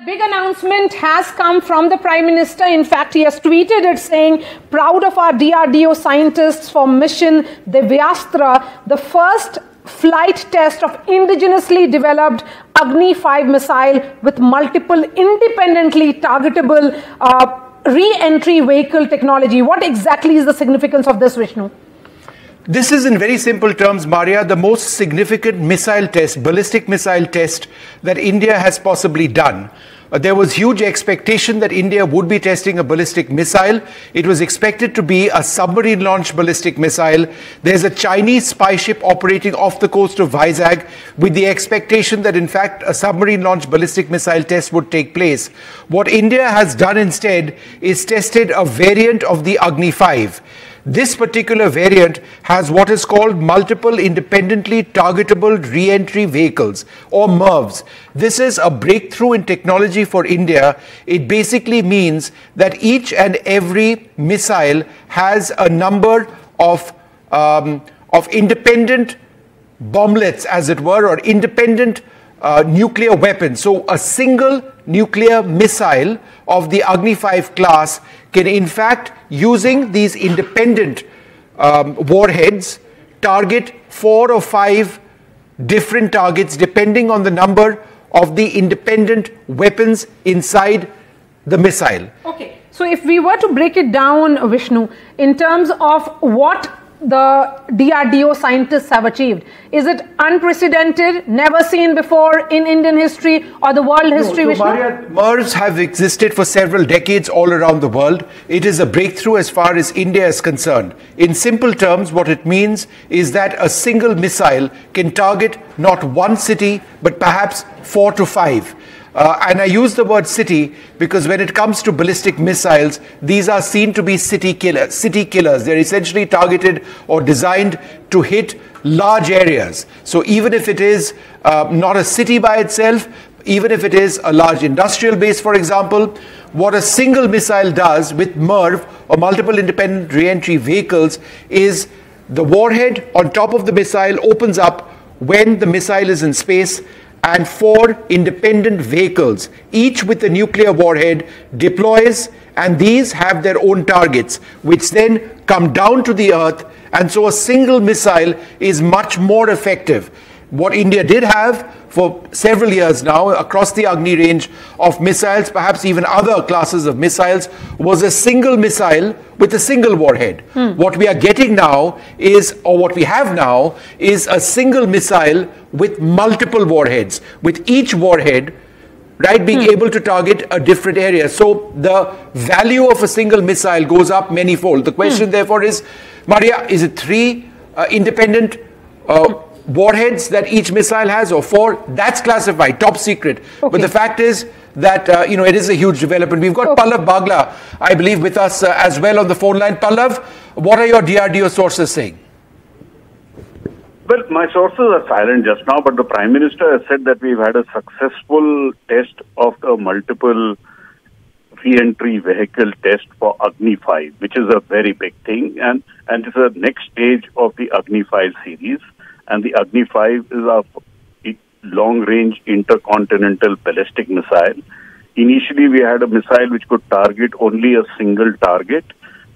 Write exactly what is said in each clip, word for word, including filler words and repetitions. A big announcement has come from the Prime Minister. In fact, he has tweeted it saying, "Proud of our D R D O scientists for Mission Divyastra, the first flight test of indigenously developed Agni five missile with multiple independently targetable uh, re-entry vehicle technology." What exactly is the significance of this, Vishnu? This is, in very simple terms, Maria, the most significant missile test, ballistic missile test that India has possibly done. Uh, there was huge expectation that India would be testing a ballistic missile. It was expected to be a submarine-launched ballistic missile. There's a Chinese spy ship operating off the coast of Vizag with the expectation that, in fact, a submarine-launched ballistic missile test would take place. What India has done instead is tested a variant of the Agni five. This particular variant has what is called multiple independently targetable re-entry vehicles, or M I R Vs. This is a breakthrough in technology for India. It basically means that each and every missile has a number of, um, of independent bomblets, as it were, or independent Uh, nuclear weapons. So a single nuclear missile of the Agni five class can, in fact, using these independent um, warheads, target four or five different targets depending on the number of the independent weapons inside the missile. Okay, so if we were to break it down, Vishnu, in terms of what the D R D O scientists have achieved, is it unprecedented, never seen before in Indian history or the world history? No, so Maria, M I R Vs have existed for several decades all around the world. It is a breakthrough as far as India is concerned. In simple terms, what it means is that a single missile can target not one city, but perhaps four to five. Uh, and I use the word city because when it comes to ballistic missiles, these are seen to be city killer, city killers. They're essentially targeted or designed to hit large areas. So even if it is uh, not a city by itself, even if it is a large industrial base, for example, what a single missile does with M I R V, or multiple independent re-entry vehicles, is the warhead on top of the missile opens up when the missile is in space, and four independent vehicles, each with a nuclear warhead, deploys, and these have their own targets, which then come down to the earth, and so a single missile is much more effective. What India did have for several years now across the Agni range of missiles, perhaps even other classes of missiles, was a single missile with a single warhead. Hmm. What we are getting now is, or what we have now, is a single missile with multiple warheads, with each warhead, right, being hmm. able to target a different area. So the value of a single missile goes up manyfold. The question hmm. therefore is, Maria, is it three uh, independent uh, warheads that each missile has, or four? That's classified, top secret. Okay. But the fact is that, uh, you know, it is a huge development. We've got okay. Pallava Bagla, I believe, with us uh, as well on the phone line. Pallav, what are your D R D O sources saying? Well, my sources are silent just now, but the Prime Minister has said that we've had a successful test of a multiple re-entry vehicle test for Agni five, which is a very big thing, and, and it's the next stage of the Agni five series. And the Agni five is a long-range intercontinental ballistic missile. Initially, we had a missile which could target only a single target.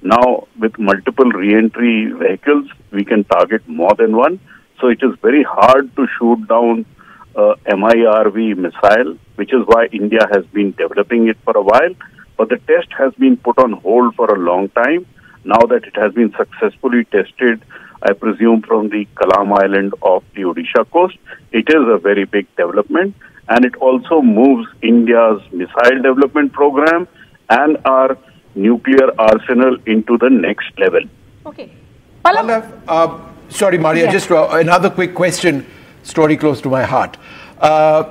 Now, with multiple re-entry vehicles, we can target more than one. So it is very hard to shoot down a M I R V missile, which is why India has been developing it for a while. But the test has been put on hold for a long time. Now that it has been successfully tested, I presume from the Kalam Island off the Odisha coast, it is a very big development, and it also moves India's missile development program and our nuclear arsenal into the next level. Okay. Pallav, uh, sorry, Maria, yeah. just uh, another quick question, story close to my heart. Uh,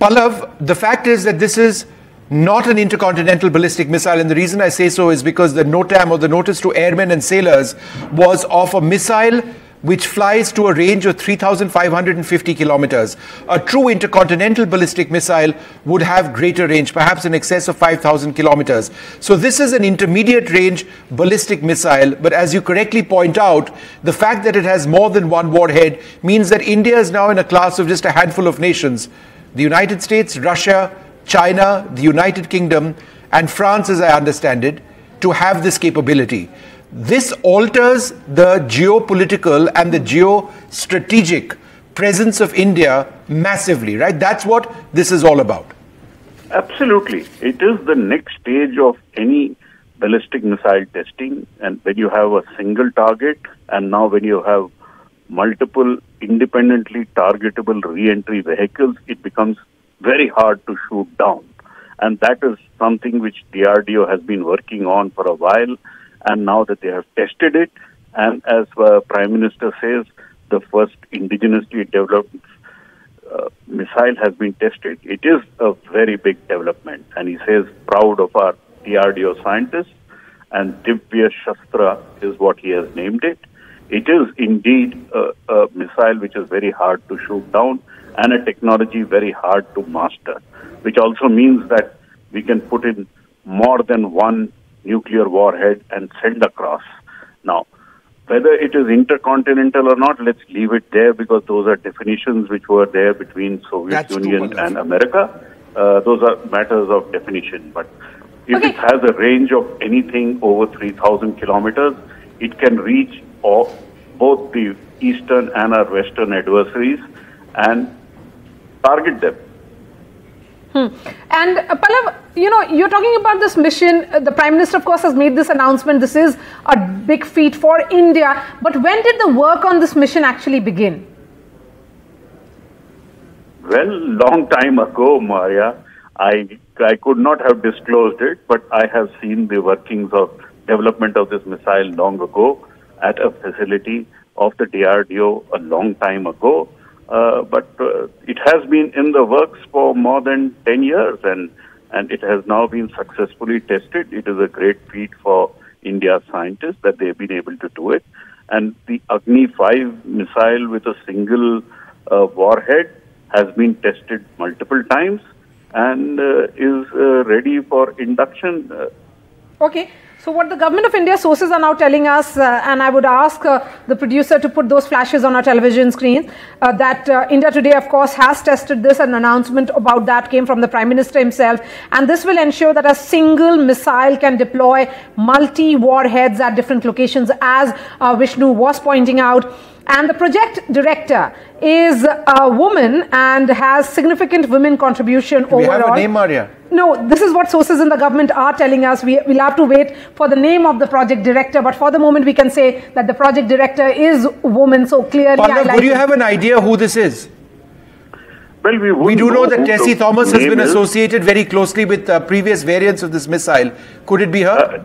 Pallav, the fact is that this is not an intercontinental ballistic missile, and the reason I say so is because the NOTAM, or the notice to airmen and sailors, was of a missile which flies to a range of three thousand five hundred fifty kilometers. A true intercontinental ballistic missile would have greater range, perhaps in excess of five thousand kilometers. So this is an intermediate range ballistic missile, but as you correctly point out, the fact that it has more than one warhead means that India is now in a class of just a handful of nations. The United States, Russia, China, the United Kingdom, and France, as I understand it, to have this capability. This alters the geopolitical and the geostrategic presence of India massively, right? That's what this is all about. Absolutely. It is the next stage of any ballistic missile testing, and when you have a single target, and now when you have multiple independently targetable re-entry vehicles, it becomes very hard to shoot down. And that is something which D R D O has been working on for a while, and now that they have tested it, and as uh, Prime Minister says, the first indigenously developed uh, missile has been tested. It is a very big development, and he says proud of our D R D O scientists, and Divyastra is what he has named it. It is indeed a, a missile which is very hard to shoot down and a technology very hard to master, which also means that we can put in more than one nuclear warhead and send across. Now, whether it is intercontinental or not, let's leave it there, because those are definitions which were there between Soviet That's Union and America. Uh, those are matters of definition. But if okay. it has a range of anything over three thousand kilometers, it can reach of both the eastern and our western adversaries and target them. Hmm. And uh, Pallav, you know, you're talking about this mission. Uh, the Prime Minister, of course, has made this announcement. This is a big feat for India. But when did the work on this mission actually begin? Well, long time ago, Maria. I, I could not have disclosed it, but I have seen the workings of development of this missile long ago at a facility of the D R D O a long time ago. Uh, but uh, it has been in the works for more than ten years, and, and it has now been successfully tested. It is a great feat for India's scientists that they've been able to do it. And the Agni five missile with a single uh, warhead has been tested multiple times and uh, is uh, ready for induction. Okay. So what the government of India sources are now telling us, uh, and I would ask uh, the producer to put those flashes on our television screen, uh, that uh, India Today, of course, has tested this. An announcement about that came from the Prime Minister himself. And this will ensure that a single missile can deploy multi-warheads at different locations, as uh, Vishnu was pointing out. And the project director is a woman and has significant women contribution overall. Do we have a name, Maria? No, this is what sources in the government are telling us. We, we'll have to wait for the name of the project director. But for the moment, we can say that the project director is a woman. So clearly, Pallav, like would you it. have an idea who this is? Well, we, we do know, know that Tessie Thomas has been associated very closely with uh, previous variants of this missile. Could it be her? Uh,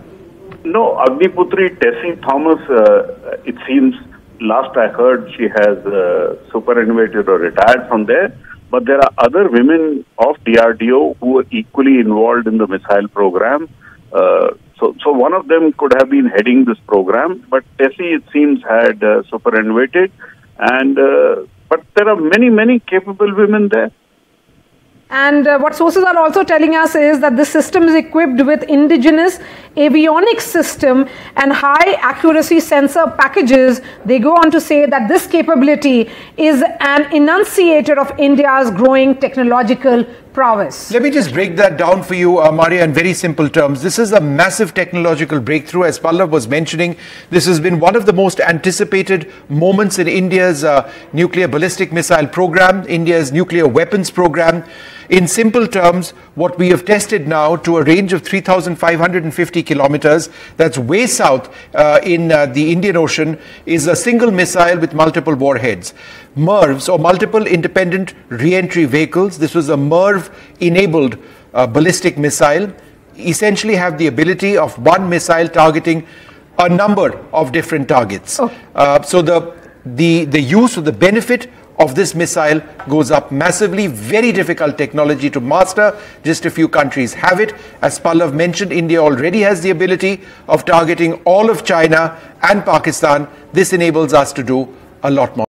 no, Agniputri Tessie Thomas, uh, it seems... Last I heard, she has uh, superannuated or retired from there. But there are other women of D R D O who are equally involved in the missile program. Uh, so, so one of them could have been heading this program. But Tessie, it seems, had uh, superannuated. And, uh, but there are many, many capable women there. And uh, what sources are also telling us is that this system is equipped with indigenous avionics system and high accuracy sensor packages. They go on to say that this capability is an enunciator of India's growing technological prowess. Let me just break that down for you, uh, Maria, in very simple terms. This is a massive technological breakthrough. As Pallav was mentioning, this has been one of the most anticipated moments in India's uh, nuclear ballistic missile program, India's nuclear weapons program. In simple terms, what we have tested now to a range of three thousand five hundred fifty kilometers, that's way south uh, in uh, the Indian Ocean, is a single missile with multiple warheads. MIRVs, or multiple independent re-entry vehicles, this was a MIRV-enabled uh, ballistic missile, essentially have the ability of one missile targeting a number of different targets. Oh. Uh, so the, the, the use or the benefit of this missile goes up massively. Very difficult technology to master. Just a few countries have it. As Pallav mentioned, India already has the ability of targeting all of China and Pakistan. This enables us to do a lot more.